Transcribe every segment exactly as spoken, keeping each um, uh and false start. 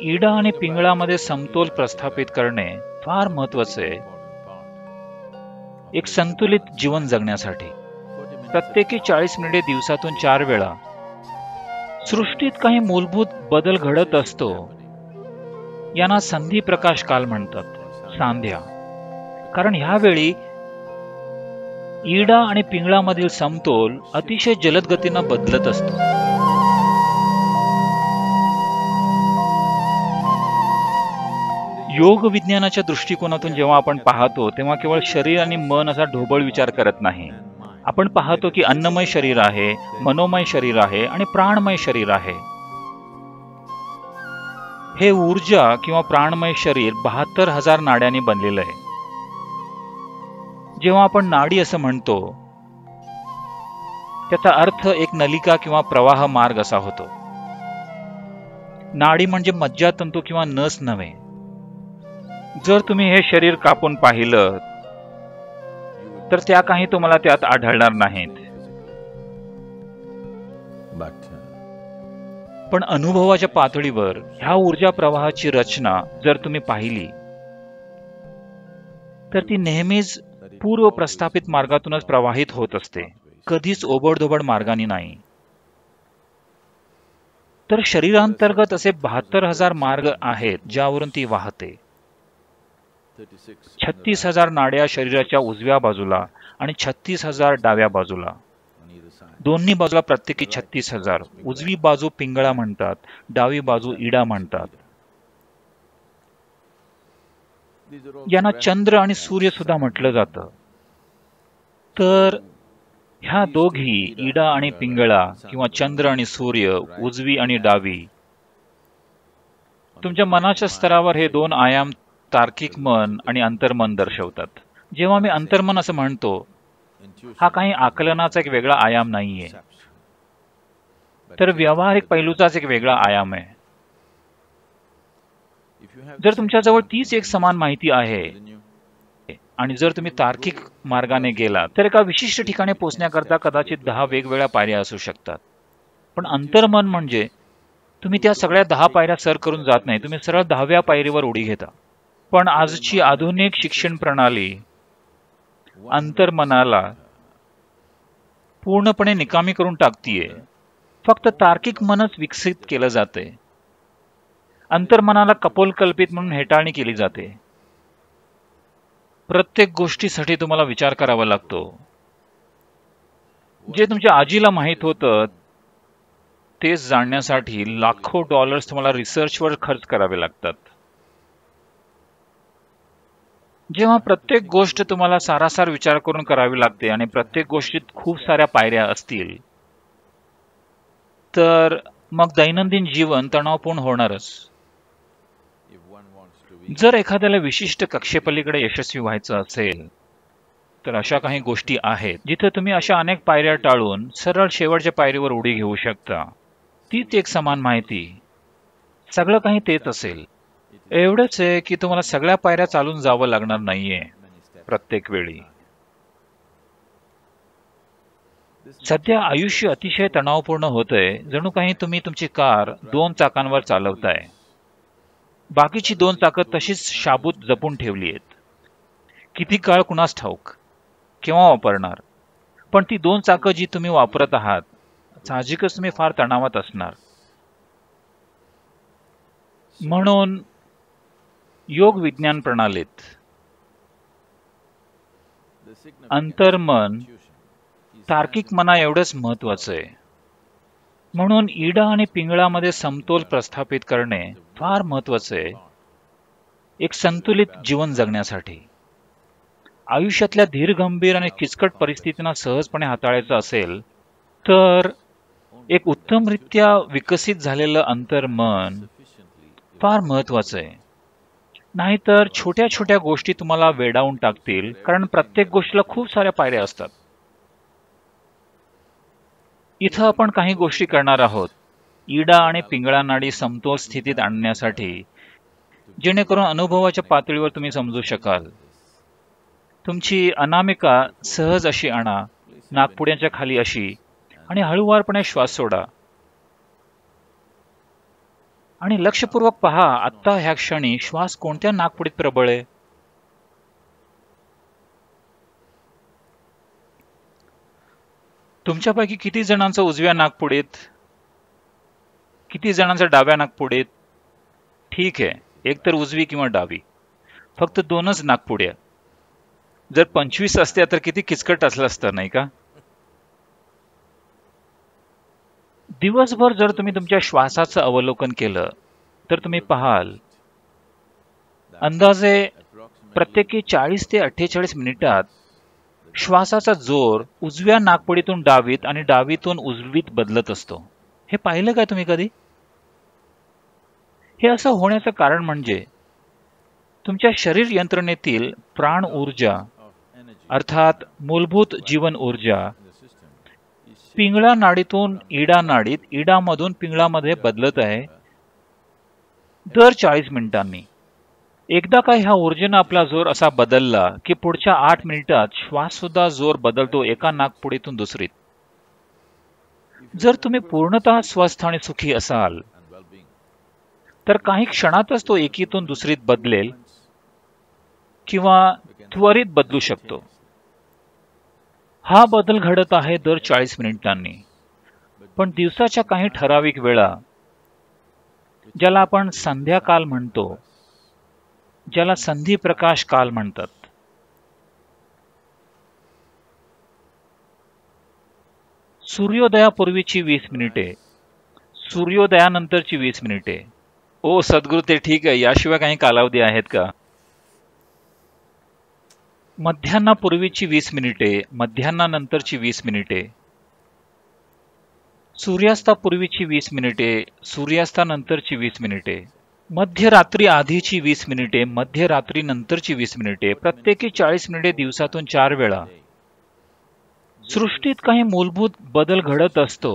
इडा आणि पिंगळामध्ये समतोल प्रस्थापित करणे फार महत्त्वाचे आहे एक संतुलित जीवन जगण्यासाठी। प्रत्येकी चाळीस मिनिटे दिवसातून चार वेळा सृष्टीत काही मूलभूत बदल घडत असतो, यांना संधी प्रकाश काल म्हणतात, सांध्या। कारण यावेळी इडा आणि पिंगळामधील समतोल अतिशय जलद गतीने बदलत असतो। योग विज्ञानाच्या दृष्टिकोनातून जेव्हा आपण पाहतो तेव्हा केवळ शरीर आणि मन असा ढोबळ विचार करत नाही। आपण पाहतो की अन्नमय शरीर आहे, मनोमय शरीर आहे आणि प्राणमय शरीर आहे। हे ऊर्जा किंवा प्राणमय शरीर बहात्तर हजार नाड्यांनी बनलेलं आहे। जेव्हा आपण नाडी असं म्हणतो त्याचा अर्थ एक नलिका किंवा प्रवाह मार्ग असा होतो। नाडी म्हणजे मज्जातंतू किंवा नस नव्हे। जर तुम्ही हे शरीर कापून पाहिलं तर त्या काही तुम्हाला त्यात आढळणार नाहीत, पण अनुभवाच्या पातळीवर ह्या ऊर्जा प्रवाहाची रचना जर तुम्ही पाहिली तर ती नेहमीच पूर्व प्रस्थापित मार्गातूनच प्रवाहित होत असते, कधीच ओबडधोबड मार्गाने नाही। तर शरीरांतर्गत असे बहात्तर हजार मार्ग आहेत ज्यावरून ती वाहते। छत्तीस हजार नाड्या शरीराच्या उजव्या बाजूला आणि छत्तीस हजार डाव्या बाजूला, दोन्ही बाजूला प्रत्येकी छत्तीस हजार। उजवी बाजू पिंगळा म्हणतात, डावी बाजू इडा म्हणतात। यांना चंद्र आणि सूर्य सुद्धा म्हटलं जातं। तर ह्या दोघी इडा आणि पिंगळा किंवा चंद्र आणि सूर्य, उजवी आणि डावी, तुमच्या मनाच्या स्तरावर हे दोन आयाम तार्किक मन आणि अंतर्मन दर्शवतात। जेव्हा मी अंतर्मन असं म्हणतो हा काही आकलनाचा एक वेगळा आयाम नाहीये, तर व्यावहारिक पैलूचाच एक वेगळा आयाम आहे। जर तुमच्याजवळ तीच एक समान माहिती आहे आणि जर तुम्ही तार्किक मार्गाने गेला तर एका विशिष्ट ठिकाणी पोहोचण्याकरता कदाचित दहा वेगवेगळ्या पायऱ्या असू शकतात, पण अंतर्मन म्हणजे तुम्ही त्या सगळ्या दहा पायऱ्या सर करून जात नाही, तुम्ही सरळ दहाव्या पायरीवर उडी घेता। पण आजची आधुनिक शिक्षण प्रणाली अंतर्मनाला पूर्णपणे निकामी करून टाकतीये। फक्त तार्किक मनच विकसित केलं जाते, अंतर्मनाला कपोलकल्पित म्हणून हेटाळणी केली जाते। प्रत्येक गोष्टीसाठी तुम्हाला विचार करावा लागतो। जे तुमच्या आजीला माहित होतं तेच जाणण्यासाठी लाखो डॉलर्स तुम्हाला रिसर्चवर खर्च करावे लागतात। जेव्हा प्रत्येक गोष्ट तुम्हाला सारासार विचार करून करावी लागते आणि प्रत्येक गोष्टीत खूप साऱ्या पायऱ्या असतील तर मग दैनंदिन जीवन तणावपूर्ण होणारच। जर एखाद्याला विशिष्ट कक्षेपलीकडे यशस्वी व्हायचं असेल तर अशा काही गोष्टी आहेत जिथे तुम्ही अशा अनेक पायऱ्या टाळून सरळ शेवटच्या पायरीवर उडी घेऊ शकता। तीच एक समान माहिती, सगळं काही तेच असेल। एवढंच आहे की तुम्हाला सगळ्या पायऱ्या चालून जावं लागणार नाहीये प्रत्येक वेळी। सध्या आयुष्य अतिशय तणावपूर्ण होतंय, जणू काही तुम्ही तुमची कार दोन चाकांवर चालवताय, बाकीची दोन चाकं तशीच शाबूत जपून ठेवली आहेत। किती काळ कुणास ठाऊक केव्हा वापरणार, पण ती दोन चाकं जी तुम्ही वापरत आहात साहजिकच तुम्ही फार तणावात असणार। म्हणून योग विज्ञान प्रणालीत अंतर्मन तार्किक मना एवढंच महत्वाचं आहे। म्हणून इडा आणि पिंगळामध्ये समतोल प्रस्थापित करणे फार महत्वाचं आहे एक संतुलित जीवन जगण्यासाठी। आयुष्यातल्या धीरगंभीर आणि किचकट परिस्थितींना सहजपणे हाताळायचं असेल तर एक उत्तमरित्या विकसित झालेलं अंतर्मन फार महत्वाचं आहे। नाहीतर छोट्या छोट्या गोष्टी तुम्हाला वेडावून टाकतील, कारण प्रत्येक गोष्टीला खूप साऱ्या पायऱ्या असतात। इथं आपण काही गोष्टी करणार आहोत इडा आणि पिंगळा नाडी समतोल स्थितीत आणण्यासाठी, जेणेकरून अनुभवाच्या पातळीवर तुम्ही समजू शकाल। तुमची अनामिका सहज अशी आणा, नागपुड्याच्या खाली अशी, आणि हळूवारपणे श्वास सोडा आणि लक्षपूर्वक पहा, आत्ता ह्या क्षणी श्वास कोणत्या नाकपुडीत प्रबळ आहे? तुमच्यापैकी किती जणांचा उजव्या नाकपुडीत, किती जणांचा डाव्या नाकपुडीत? ठीक आहे, एक तर उजवी किंवा डावी, फक्त दोनच नाकपुड्या. जर पंचवीस असत्या तर किती किचकट असलं असतं, नाही का? दिवसभर जर तुम्ही तुमच्या श्वासाचं अवलोकन केलं तर तुम्ही पाहाल अंदाजे प्रत्येकी चाळीस ते अठ्ठेचाळीस मिनिटात श्वासाचा जोर उजव्या नाकपुडीतून डावीत आणि डावीतून उजवीत बदलत असतो. हे पाहिलं काय तुम्ही कधी? हे असं होण्याचं कारण म्हणजे तुमच्या शरीर यंत्रणेतील प्राण ऊर्जा, अर्थात मूलभूत जीवन ऊर्जा, पिंगळा नाडीतून इडा नाडीत, इडामधून पिंगळामध्ये बदलत आहे दर चाळीस मिनिटांनी. एकदा का ह्या ऊर्जेनं आपला जोर असा बदलला की पुढच्या आठ मिनिटात श्वास सुद्धा जोर बदलतो एका नाकपुडीतून दुसरीत. जर तुम्ही पूर्णतः स्वस्थ आणि सुखी असाल तर काही क्षणातच तो एकीतून दुसरीत बदलेल किंवा त्वरित बदलू शकतो. हा बदल घडत आहे दर चाळीस मिनिटांनी. पण दिवसाच्या काही ठराविक वेळा, ज्याला आपण संध्याकाळ म्हणतो, ज्याला संधी प्रकाश काल म्हणतात, सूर्योदयापूर्वीची वीस मिनिटे, सूर्योदयानंतरची वीस मिनिटे. ओ सद्गुरू, ते ठीक आहे, याशिवाय काही कालावधी आहेत का? मध्यान्हापूर्वीची वीस मिनिटे, मध्यान्हानंतरची वीस मिनिटे, सूर्यास्तापूर्वीची वीस मिनिटे, सूर्यास्तानंतरची वीस मिनिटे, मध्यरात्री आधीची वीस मिनिटे, मध्यरात्री नंतरची वीस मिनिटे, प्रत्येकी चाळीस मिनिटे दिवसातून चार वेळा. सृष्टीत काही मूलभूत बदल घडत असतो.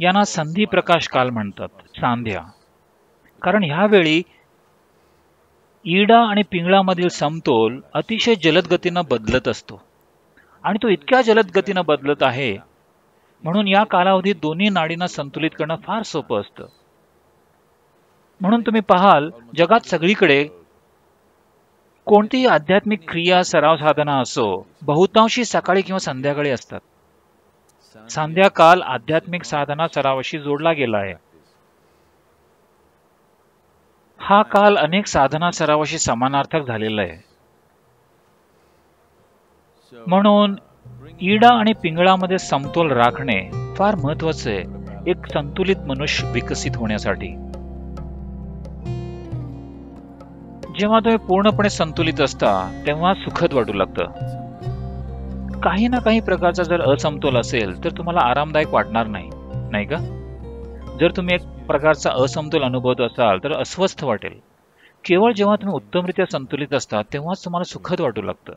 यांना संधी प्रकाश काल म्हणतात, सांध्या. कारण ह्यावेळी इडा आणि पिंगळामधील समतोल अतिशय जलद गतीनं बदलत असतो आणि तो इतक्या जलद गतीनं बदलत आहे म्हणून या कालावधीत दोन्ही नाडींना संतुलित करणं फार सोपं असतं. म्हणून तुम्ही पाहाल जगात सगळीकडे कोणतीही आध्यात्मिक क्रिया, सराव साधना असो, बहुतांशी सकाळी किंवा संध्याकाळी असतात. संध्याकाळ आध्यात्मिक साधना सरावाशी जोडला गेला आहे. हा काल अनेक साधना सरावाशी समानार्थक झालेला आहे. म्हणून इडा आणि पिंगळामध्ये समतोल राखणे फार महत्वाचं आहे एक संतुलित मनुष्य विकसित होण्यासाठी. जेव्हा तुम्ही पूर्णपणे संतुलित असता तेव्हा सुखद वाटू लागतं. काही ना काही प्रकारचा जर असमतोल असेल तर तुम्हाला आरामदायक वाटणार नाही, नाही का? जर तुम्ही एक प्रकारचा असमतोल अनुभवत असाल तर अस्वस्थ वाटेल. केवळ जेव्हा तुम्ही उत्तमरित्या संतुलित असता तेव्हाच तुम्हाला सुखद वाटू लागतं.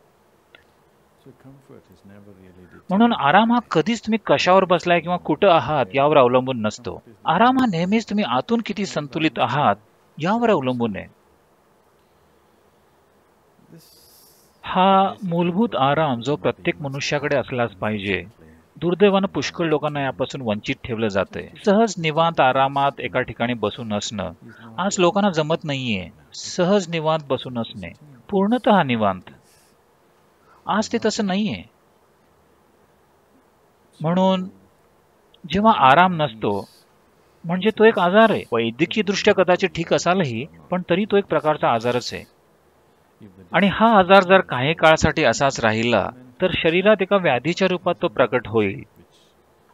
म्हणून आराम हा कधीच तुम्ही कशावर बसलाय किंवा कुठं आहात यावर अवलंबून नसतो. आराम हा नेहमीच तुम्ही आतून किती संतुलित आहात यावर अवलंबून आहे. हा मूलभूत आराम जो प्रत्येक मनुष्याकडे असलाच पाहिजे, दुर्दैवानं पुष्कळ लोकांना यापासून वंचित ठेवलं जाते. सहज निवांत आरामात एका ठिकाणी बसून असणं आज लोकांना जमत नाहीये. सहज निवांत बसून असणे, पूर्णतः निवांत, आज ते तसं नाहीये. म्हणून जेव्हा आराम नसतो म्हणजे तो एक आजार आहे. वैद्यकीय दृष्ट्या कदाचित ठीक असालही पण तरी तो एक प्रकारचा आजारच आहे. आणि हा आजार जर काही काळासाठी असाच राहिला तर शरीरात एका व्याधीच्या रूपात तो प्रकट होईल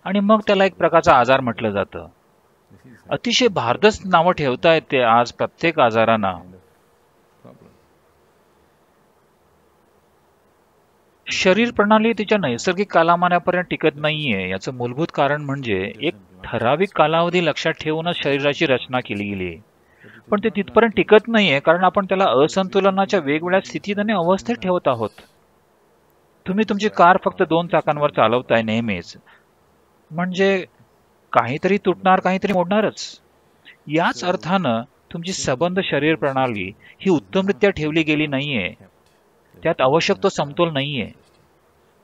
आणि मग त्याला एक प्रकारचा आजार म्हटलं जातं. अतिशय भारदस्त नावं ठेवता येते आज प्रत्येक आजारांना. शरीर प्रणाली तिच्या नैसर्गिक कालामानापर्यंत टिकत नाहीये. याचं मूलभूत कारण म्हणजे एक ठराविक कालावधी लक्षात ठेवूनच शरीराची रचना केली गेली, पण ते तिथपर्यंत टिकत नाहीये कारण आपण त्याला असंतुलनाच्या वेगवेगळ्या स्थितीत आणि अवस्थेत ठेवत आहोत. तुम्ही तुमची कार फक्त दोन चाकांवर चालवताय नेहमीच, म्हणजे काहीतरी तुटणार, काहीतरी मोडणारच. याच अर्थानं तुमची सबंध शरीर प्रणाली ही उत्तमरित्या ठेवली गेली नाहीये, त्यात आवश्यक तो समतोल नाहीये.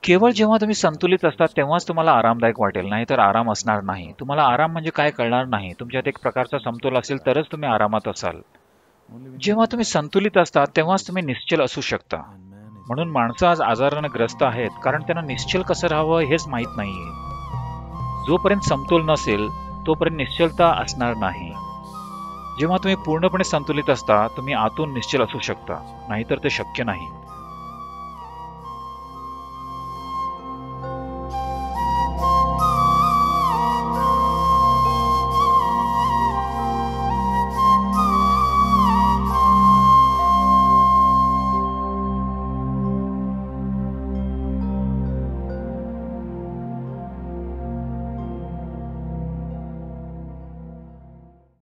केवळ जेव्हा तुम्ही संतुलित असतात तेव्हाच तुम्हाला आरामदायक वाटेल, नाही तर आराम असणार नाही. तुम्हाला आराम म्हणजे काय कळणार नाही. तुमच्यात एक प्रकारचा समतोल असेल तरच तुम्ही आरामात असाल. जेव्हा तुम्ही संतुलित असतात तेव्हाच तुम्ही निश्चल असू शकता. म्हणून माणसं आज आजाराने ग्रस्त आहेत, कारण त्यांना निश्चल कसं राहावं हेच माहीत नाहीये. जोपर्यंत समतोल नसेल तोपर्यंत निश्चलता असणार नाही. जेव्हा तुम्ही पूर्णपणे संतुलित असता तुम्ही आतून निश्चल असू शकता, नाहीतर ते शक्य नाही.